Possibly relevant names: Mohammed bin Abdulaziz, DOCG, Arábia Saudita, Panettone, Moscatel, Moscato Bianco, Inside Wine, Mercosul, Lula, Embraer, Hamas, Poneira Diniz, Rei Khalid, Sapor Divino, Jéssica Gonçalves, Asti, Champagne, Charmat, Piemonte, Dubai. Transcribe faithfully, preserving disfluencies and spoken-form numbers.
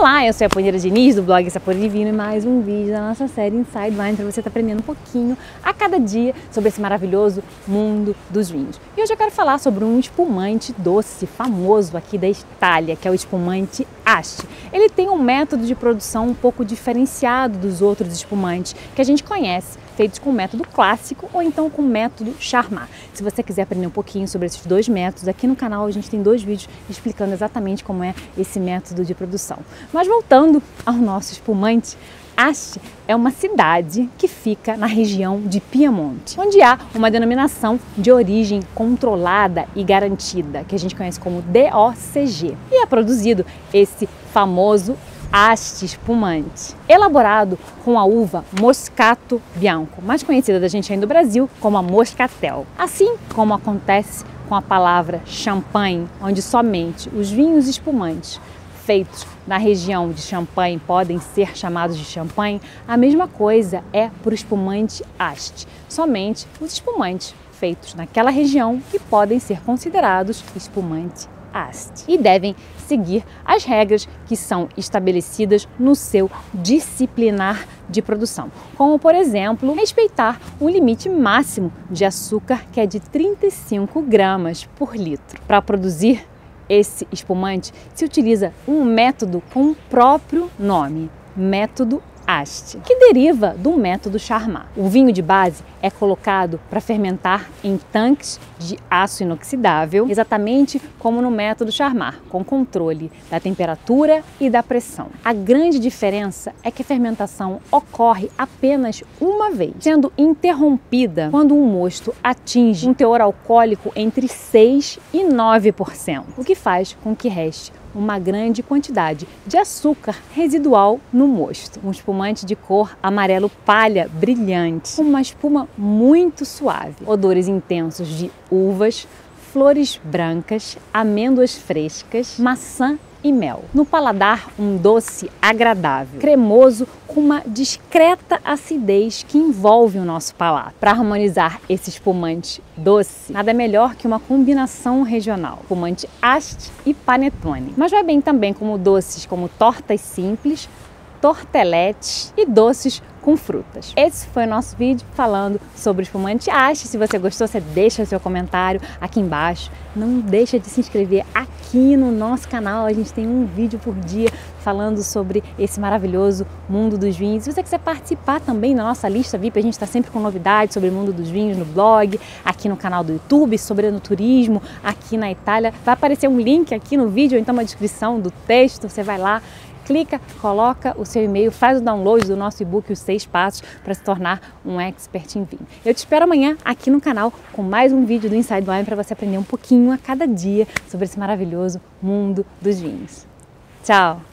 Olá, eu sou a Poneira Diniz do blog Sapor Divino e mais um vídeo da nossa série Inside Wine para você estar aprendendo um pouquinho a cada dia sobre esse maravilhoso mundo dos vinhos. E hoje eu quero falar sobre um espumante doce famoso aqui da Itália, que é o espumante Asti. Ele tem um método de produção um pouco diferenciado dos outros espumantes que a gente conhece, feitos com o método clássico ou então com o método Charmat. Se você quiser aprender um pouquinho sobre esses dois métodos, aqui no canal a gente tem dois vídeos explicando exatamente como é esse método de produção. Mas voltando ao nosso espumante, Asti é uma cidade que fica na região de Piemonte, onde há uma denominação de origem controlada e garantida, que a gente conhece como D O C G, e é produzido esse famoso Asti espumante, elaborado com a uva Moscato Bianco, mais conhecida da gente aí no Brasil como a Moscatel. Assim como acontece com a palavra champanhe, onde somente os vinhos espumantes feitos na região de champanhe podem ser chamados de champanhe, a mesma coisa é para o espumante Asti. Somente os espumantes feitos naquela região que podem ser considerados espumante Asti e devem seguir as regras que são estabelecidas no seu disciplinar de produção, como por exemplo, respeitar o limite máximo de açúcar, que é de trinta e cinco gramas por litro. Para produzir esse espumante se utiliza um método com o próprio nome, método Asti, que deriva do método Charmat. O vinho de base é colocado para fermentar em tanques de aço inoxidável, exatamente como no método Charmat, com controle da temperatura e da pressão. A grande diferença é que a fermentação ocorre apenas uma vez, sendo interrompida quando o mosto atinge um teor alcoólico entre seis e nove por cento, o que faz com que reste uma grande quantidade de açúcar residual no mosto. Um espumante de cor amarelo palha brilhante, uma espuma muito suave, odores intensos de uvas, flores brancas, amêndoas frescas, maçã e mel. No paladar, um doce agradável, cremoso, com uma discreta acidez que envolve o nosso paladar. Para harmonizar esse espumante doce, nada melhor que uma combinação regional, espumante Asti e Panettone. Mas vai bem também como doces como tortas simples, torteletes e doces com frutas. Esse foi o nosso vídeo falando sobre o espumante Asti. Se você gostou, você deixa seu comentário aqui embaixo. Não deixa de se inscrever aqui no nosso canal. A gente tem um vídeo por dia falando sobre esse maravilhoso mundo dos vinhos. Se você quiser participar também da nossa lista V I P, a gente está sempre com novidades sobre o mundo dos vinhos no blog, aqui no canal do YouTube, sobre no turismo aqui na Itália. Vai aparecer um link aqui no vídeo, ou então uma descrição do texto. Você vai lá, clica, coloca o seu e-mail, faz o download do nosso e-book Os Seis Passos para se tornar um expert em vinho. Eu te espero amanhã aqui no canal com mais um vídeo do Inside Wine para você aprender um pouquinho a cada dia sobre esse maravilhoso mundo dos vinhos. Tchau!